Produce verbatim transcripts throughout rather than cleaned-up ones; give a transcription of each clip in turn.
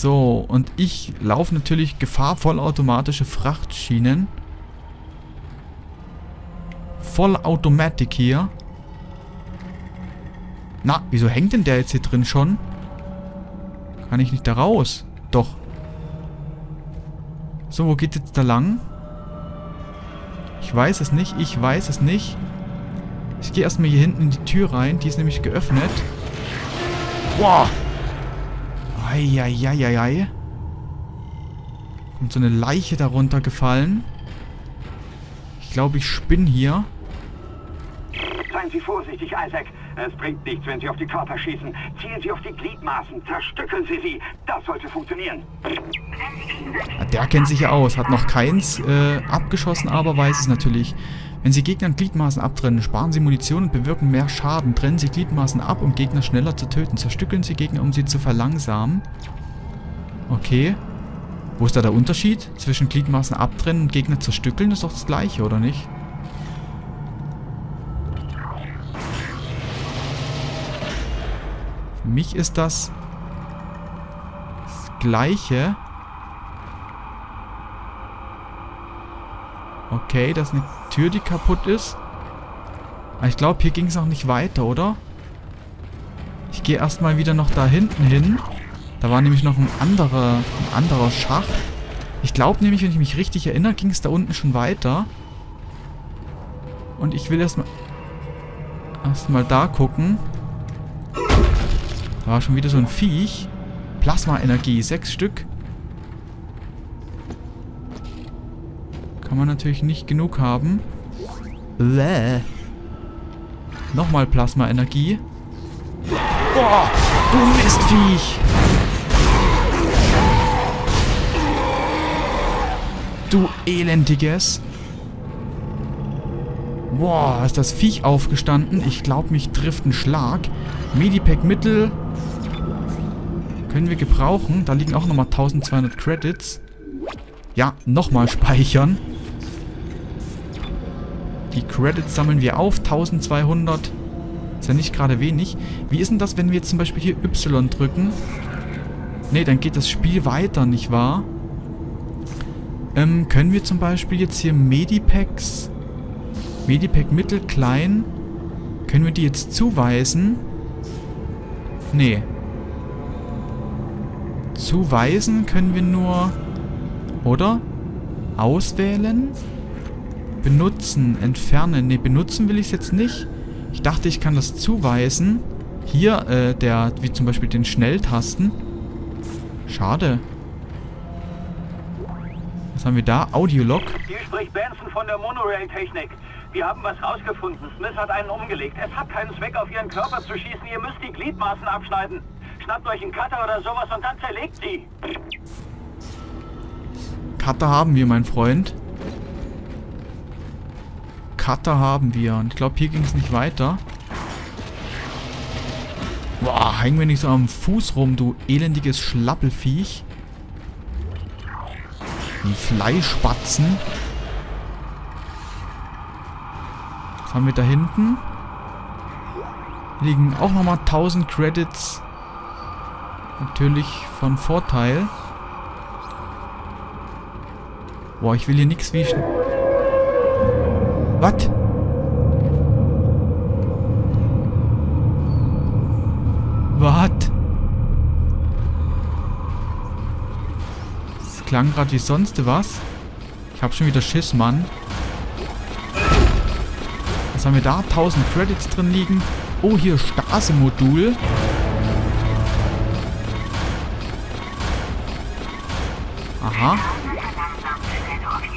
So, und ich laufe natürlich Gefahr, vollautomatische Frachtschienen. Vollautomatik hier. Na, wieso hängt denn der jetzt hier drin schon? Kann ich nicht da raus? Doch. So, wo geht jetzt da lang? Ich weiß es nicht, ich weiß es nicht. Ich gehe erstmal hier hinten in die Tür rein. Die ist nämlich geöffnet. Boah! Eieieiei. Kommt so eine Leiche darunter gefallen. Ich glaube, ich spinn hier. Seien Sie vorsichtig, Isaac. Es bringt nichts, wenn Sie auf die Körper schießen. Zielen Sie auf die Gliedmaßen. Zerstückeln Sie sie. Das sollte funktionieren. Der kennt sich ja aus. Hat noch keins äh, abgeschossen, aber weiß es natürlich. Wenn Sie Gegner in Gliedmaßen abtrennen, sparen Sie Munition und bewirken mehr Schaden. Trennen Sie Gliedmaßen ab, um Gegner schneller zu töten. Zerstückeln Sie Gegner, um sie zu verlangsamen. Okay. Wo ist da der Unterschied? Zwischen Gliedmaßen abtrennen und Gegner zerstückeln ist doch das gleiche, oder nicht? Für mich ist das das gleiche. Okay, das ist eine Tür, die kaputt ist. Aber ich glaube, hier ging es noch nicht weiter, oder? Ich gehe erstmal wieder noch da hinten hin. Da war nämlich noch ein anderer, ein anderer Schacht. Ich glaube nämlich, wenn ich mich richtig erinnere, ging es da unten schon weiter. Und ich will erstmal erstmal da gucken. Da war schon wieder so ein Viech. Plasma-Energie, sechs Stück. Kann man natürlich nicht genug haben. Bläh. Nochmal Plasma-Energie. Boah, du Mistviech. Du Elendiges. Boah, ist das Viech aufgestanden. Ich glaube, mich trifft ein Schlag. Medipack Mittel. Können wir gebrauchen. Da liegen auch nochmal tausendzweihundert Credits. Ja, nochmal speichern. Die Credits sammeln wir auf. tausendzweihundert. Ist ja nicht gerade wenig. Wie ist denn das, wenn wir jetzt zum Beispiel hier Y drücken? Ne, dann geht das Spiel weiter, nicht wahr? Ähm, können wir zum Beispiel jetzt hier Medipacks, Medipack mittel, klein, können wir die jetzt zuweisen? Ne. Zuweisen können wir nur, oder? Auswählen? Benutzen, entfernen. Ne, benutzen will ich es jetzt nicht. Ich dachte, ich kann das zuweisen. Hier, äh, der, wie zum Beispiel den Schnelltasten. Schade. Was haben wir da? Audiolog. Hier spricht Benson von der Monorail-Technik. Wir haben was rausgefunden. Smith hat einen umgelegt. Es hat keinen Zweck, auf ihren Körper zu schießen. Ihr müsst die Gliedmaßen abschneiden. Schnappt euch einen Cutter oder sowas und dann zerlegt sie. Cutter haben wir, mein Freund. Cutter haben wir. Und ich glaube, hier ging es nicht weiter. Boah, hängen wir nicht so am Fuß rum, du elendiges Schlappelfiech. Die Fleischspatzen. Was haben wir da hinten? Liegen auch nochmal tausend Credits. Natürlich von Vorteil. Boah, ich will hier nichts wischen. Was? Was? Das klang gerade wie sonst was. Ich hab schon wieder Schiss, Mann. Was haben wir da? tausend Credits drin liegen. Oh, hier Stase-Modul. Aha.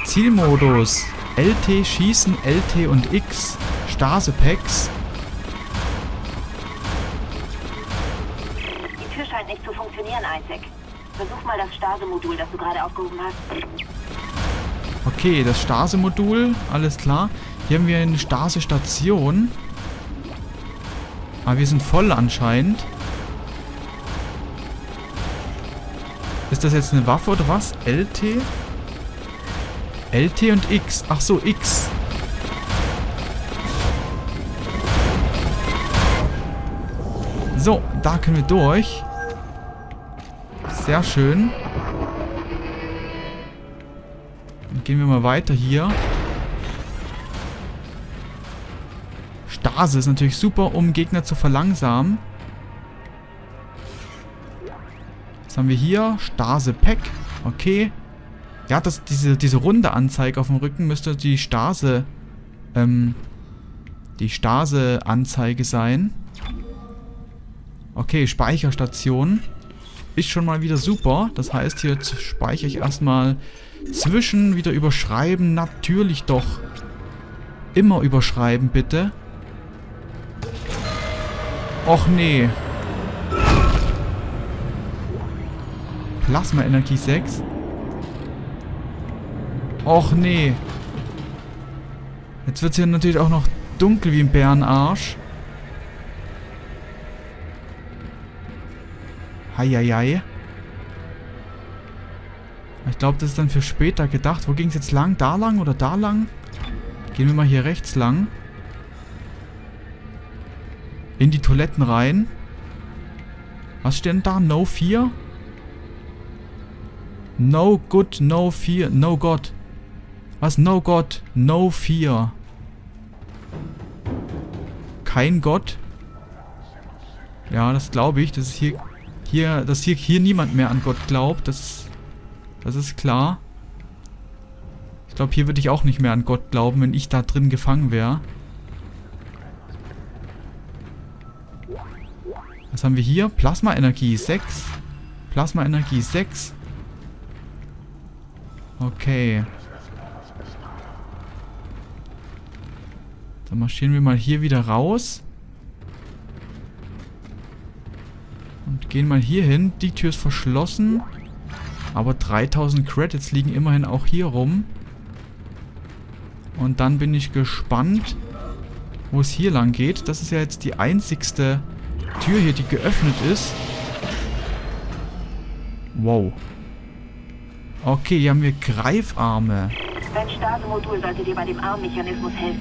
Zielmodus. L T, Schießen, L T und X. Stase-Packs. Die Tür scheint nicht zu funktionieren, Isaac. Versuch mal das Stase-Modul, das du gerade aufgehoben hast. Okay, das Stase-Modul. Alles klar. Hier haben wir eine Stase-Station. Aber wir sind voll anscheinend. Ist das jetzt eine Waffe oder was? L T? L T und X. Ach so, X. So, da können wir durch. Sehr schön. Dann gehen wir mal weiter hier. Stase ist natürlich super, um Gegner zu verlangsamen. Was haben wir hier? Stase-Pack. Okay. Ja, das, diese, diese runde Anzeige auf dem Rücken müsste die Stase, ähm, die Stase-Anzeige sein. Okay, Speicherstation. Ist schon mal wieder super. Das heißt, hier speichere ich erstmal zwischen, wieder überschreiben. Natürlich doch. Immer überschreiben, bitte. Och nee. Plasma-Energie sechs. Och nee. Jetzt wird es hier natürlich auch noch dunkel wie ein Bärenarsch. Heieiei. Ich glaube, das ist dann für später gedacht. Wo ging es jetzt lang? Da lang oder da lang? Gehen wir mal hier rechts lang. In die Toiletten rein. Was steht denn da? No Fear? No Good, No Fear, No God. Was? No God, No Fear. Kein Gott. Ja, das glaube ich. Das ist hier... Hier, dass hier, hier niemand mehr an Gott glaubt, das, das ist klar. Ich glaube, hier würde ich auch nicht mehr an Gott glauben, wenn ich da drin gefangen wäre. Was haben wir hier? Plasma-Energie sechs. Plasma-Energie sechs. Okay. Dann marschieren wir mal hier wieder raus. Gehen mal hier hin. Die Tür ist verschlossen. Aber dreitausend Credits liegen immerhin auch hier rum. Und dann bin ich gespannt, wo es hier lang geht. Das ist ja jetzt die einzigste Tür hier, die geöffnet ist. Wow. Okay, hier haben wir Greifarme. Dein Stase-Modul sollte dir bei dem Armmechanismus helfen.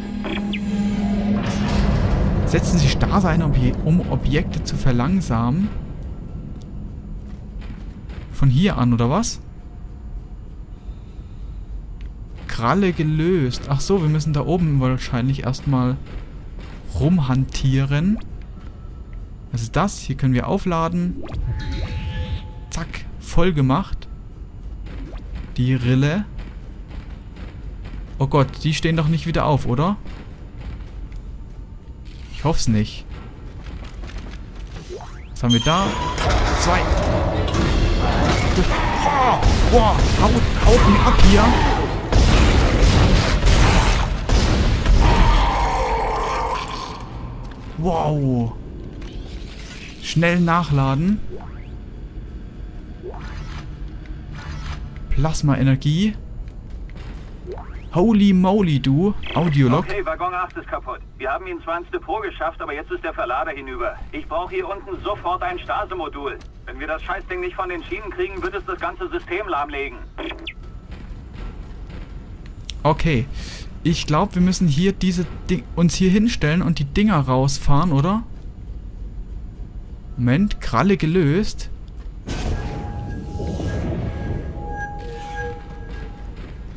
Setzen Sie Stase ein, um Objekte zu verlangsamen. Von hier an, oder was? Kralle gelöst. Ach so, wir müssen da oben wahrscheinlich erstmal rumhantieren. Was ist das? Hier können wir aufladen. Zack, voll gemacht. Die Rille. Oh Gott, die stehen doch nicht wieder auf, oder? Ich hoffe es nicht. Was haben wir da? Zwei. Boah, boah, haut, haut mich ab hier. Wow. Schnell nachladen. Plasma-Energie. Holy moly, du. Audiolog. Okay, Waggon acht ist kaputt. Wir haben ihn zwar ins Depot geschafft, aber jetzt ist der Verlader hinüber. Ich brauche hier unten sofort ein Stase-Modul. Wenn wir das Scheißding nicht von den Schienen kriegen, wird es das ganze System lahmlegen. Okay. Ich glaube, wir müssen hier diese Ding uns hier hinstellen und die Dinger rausfahren, oder? Moment, Kralle gelöst.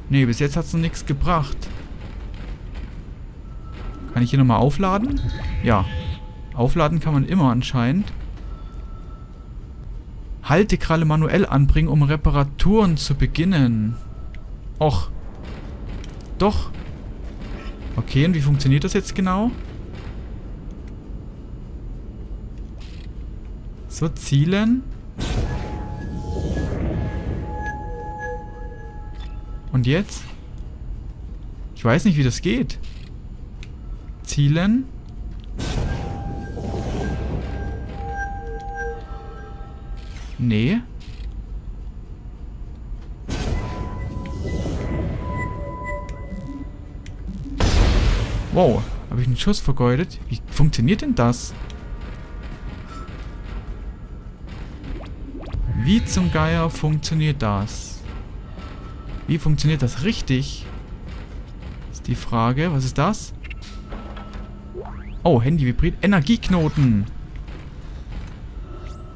Nee, bis jetzt hat es noch nichts gebracht. Kann ich hier nochmal aufladen? Ja. Aufladen kann man immer anscheinend. Haltekralle manuell anbringen, um Reparaturen zu beginnen. Och. Doch. Okay, und wie funktioniert das jetzt genau? So, zielen. Und jetzt? Ich weiß nicht, wie das geht. Zielen. Nee. Wow, habe ich einen Schuss vergeudet? Wie funktioniert denn das? Wie zum Geier funktioniert das? Wie funktioniert das richtig? Ist die Frage. Was ist das? Oh, Handy vibriert. Energieknoten.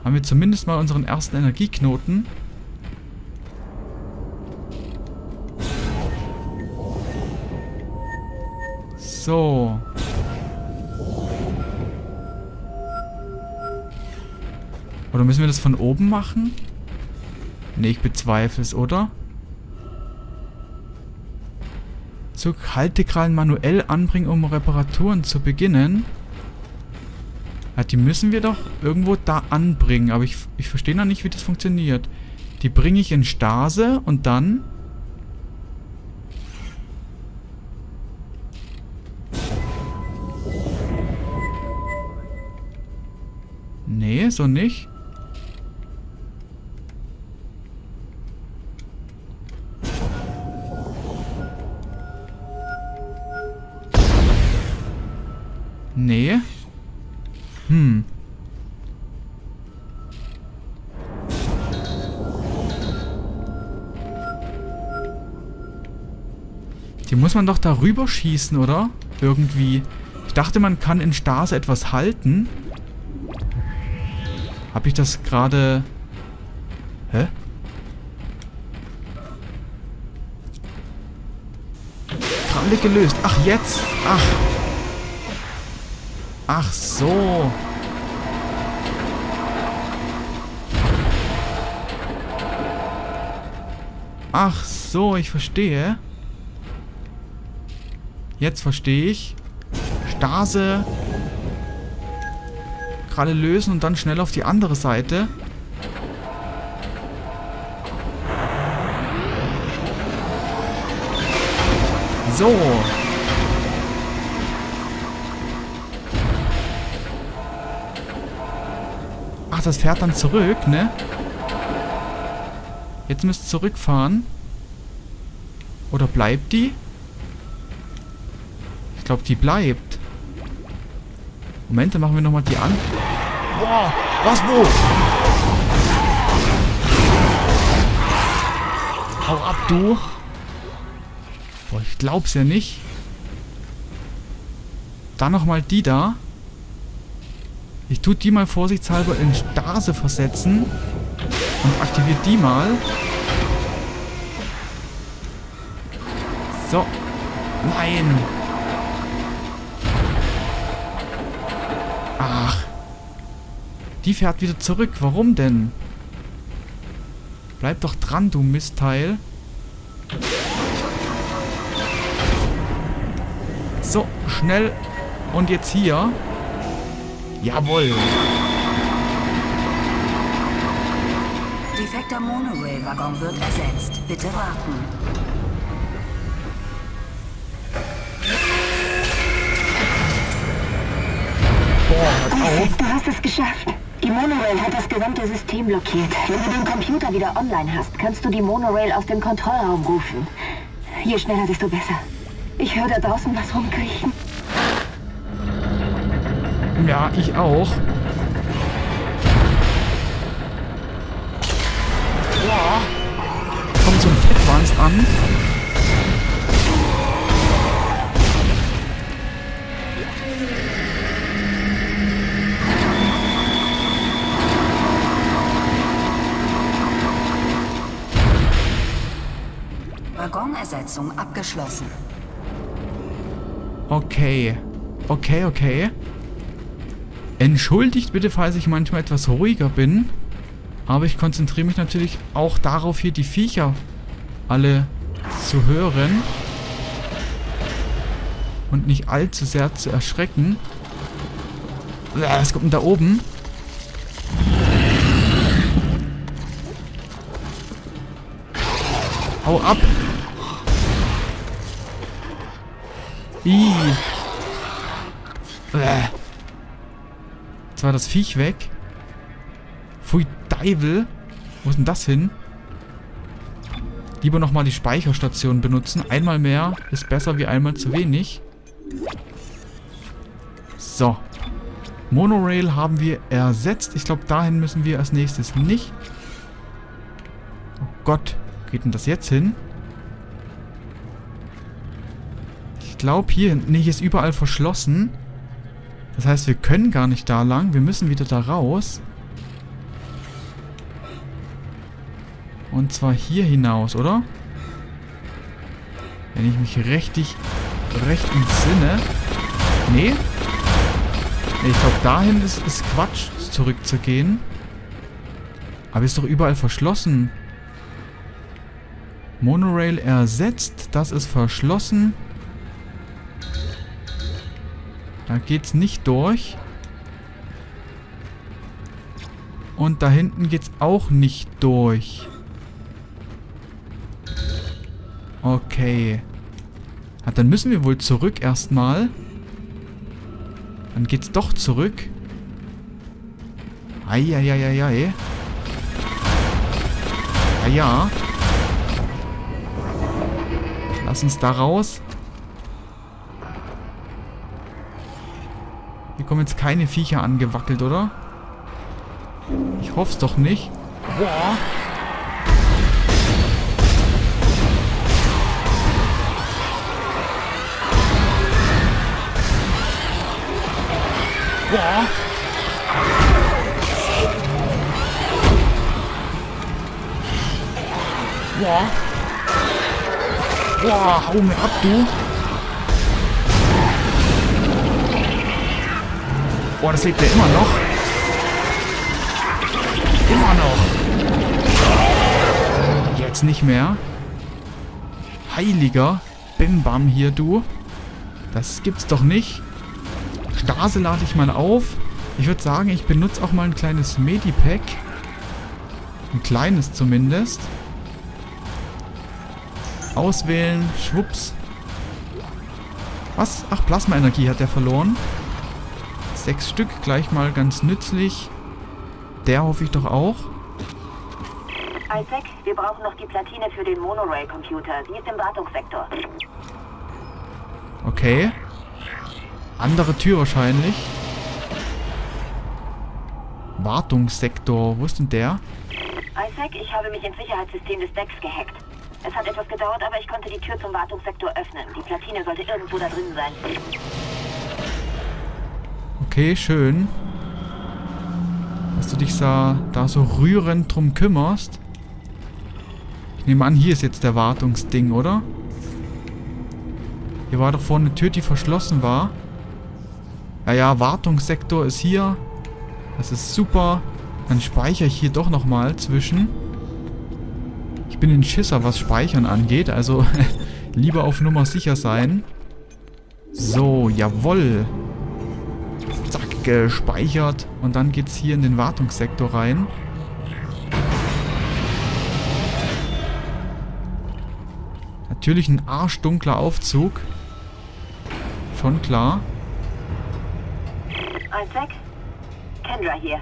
haben wir zumindest mal unseren ersten Energieknoten. So. Oder müssen wir das von oben machen? Ne, ich bezweifle es, oder? Zug Haltekrallen manuell anbringen, um Reparaturen zu beginnen. Ja, die müssen wir doch irgendwo da anbringen. Aber ich, ich verstehe noch nicht, wie das funktioniert. Die bringe ich in Stase und dann... Nee, so nicht. Nee. Hm. Die muss man doch darüber schießen, oder? Irgendwie. Ich dachte, man kann in Stase etwas halten. Habe ich das gerade... Hä? Kralle gelöst. Ach, jetzt. Ach. Ach so. Ach so, ich verstehe. Jetzt verstehe ich. Stase... Kralle lösen und dann schnell auf die andere Seite. So. Ach, das fährt dann zurück, ne? Jetzt müsst ihr zurückfahren. Oder bleibt die? Ich glaube, die bleibt. Moment, dann machen wir nochmal die an. Boah, was, wo? Hau ab, du. Boah, ich glaub's ja nicht. Dann nochmal die da. Ich tue die mal vorsichtshalber in Stase versetzen. Und aktiviere die mal. So. Nein. Ach. Die fährt wieder zurück. Warum denn? Bleib doch dran, du Mistteil. So, schnell. Und jetzt hier. Jawohl. Defekter Monorail-Waggon wird ersetzt. Bitte warten. Isaac, du hast es geschafft. Die Monorail hat das gesamte System blockiert. Wenn du den Computer wieder online hast, kannst du die Monorail aus dem Kontrollraum rufen. Je schneller, desto besser. Ich höre da draußen was rumkriechen. Ja, ich auch. Ja. Kommt so ein Fettwanst an. Waggonersetzung abgeschlossen. Okay. Okay, okay. Entschuldigt bitte, falls ich manchmal etwas ruhiger bin. Aber ich konzentriere mich natürlich auch darauf, hier die Viecher alle zu hören. Und nicht allzu sehr zu erschrecken. Was kommt denn da oben? Hau ab! Ih. Jetzt war das Viech weg. Pfui, Deivel. Wo ist denn das hin? Lieber nochmal die Speicherstation benutzen. Einmal mehr ist besser wie einmal zu wenig. So. Monorail haben wir ersetzt. Ich glaube, dahin müssen wir als nächstes nicht. Oh Gott. Wo geht denn das jetzt hin? Ich glaube hier hinten. Ne, hier ist überall verschlossen. Das heißt, wir können gar nicht da lang. Wir müssen wieder da raus. Und zwar hier hinaus, oder? Wenn ich mich richtig, recht entsinne. Nee. Nee, ich glaube, dahin ist es Quatsch, zurückzugehen. Aber ist doch überall verschlossen. Monorail ersetzt. Das ist verschlossen. Da geht's nicht durch. Und da hinten geht's auch nicht durch. Okay. Ah, dann müssen wir wohl zurück erstmal. Dann geht's doch zurück. Eieieiei. Ah ja. Lass uns da raus. Hier kommen jetzt keine Viecher angewackelt, oder? Ich hoff's doch nicht. Boah. Boah. Boah. Boah, hau mir ab, du. Boah, das lebt ja immer noch. Immer noch. Jetzt nicht mehr. Heiliger Bim Bam hier, du. Das gibt's doch nicht. Stase lade ich mal auf. Ich würde sagen, ich benutze auch mal ein kleines Medipack. Ein kleines zumindest. Auswählen. Schwupps. Was? Ach, Plasma-Energie hat er verloren. Sechs Stück gleich mal ganz nützlich. Der hoffe ich doch auch. Isaac, wir brauchen noch die Platine für den Monorail-Computer. Sie ist im Wartungssektor. Okay. Andere Tür wahrscheinlich. Wartungssektor. Wo ist denn der? Isaac, ich habe mich ins Sicherheitssystem des Decks gehackt. Es hat etwas gedauert, aber ich konnte die Tür zum Wartungssektor öffnen. Die Platine sollte irgendwo da drin sein. Okay, schön. Dass du dich da, da so rührend drum kümmerst. Ich nehme an, hier ist jetzt der Wartungsding, oder? Hier war doch vorne eine Tür, die verschlossen war. Ja, ja, Wartungssektor ist hier. Das ist super. Dann speichere ich hier doch nochmal zwischen. Ich bin ein Schisser, was Speichern angeht. Also lieber auf Nummer sicher sein. So, jawohl. Zack, gespeichert. Und dann geht's hier in den Wartungssektor rein. Natürlich ein arschdunkler Aufzug. Schon klar. Isaac? Kendra hier.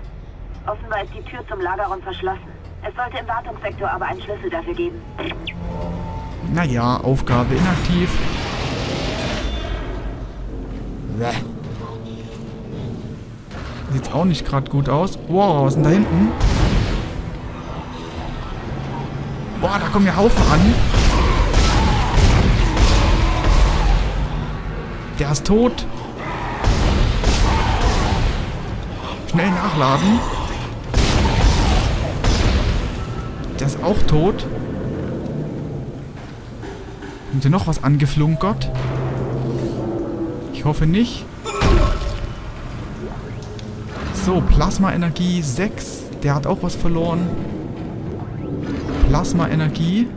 Offenbar ist die Tür zum Lagerraum verschlossen. Es sollte im Wartungssektor aber einen Schlüssel dafür geben. Naja, Aufgabe inaktiv. Bäh. Sieht auch nicht gerade gut aus. Wow, was ist denn da hinten? Boah, da kommen ja Haufen an. Der ist tot. Schnell nachladen. Der ist auch tot. Haben sie noch was angeflunkert? Ich hoffe nicht. So, Plasma-Energie sechs. Der hat auch was verloren. Plasma-Energie.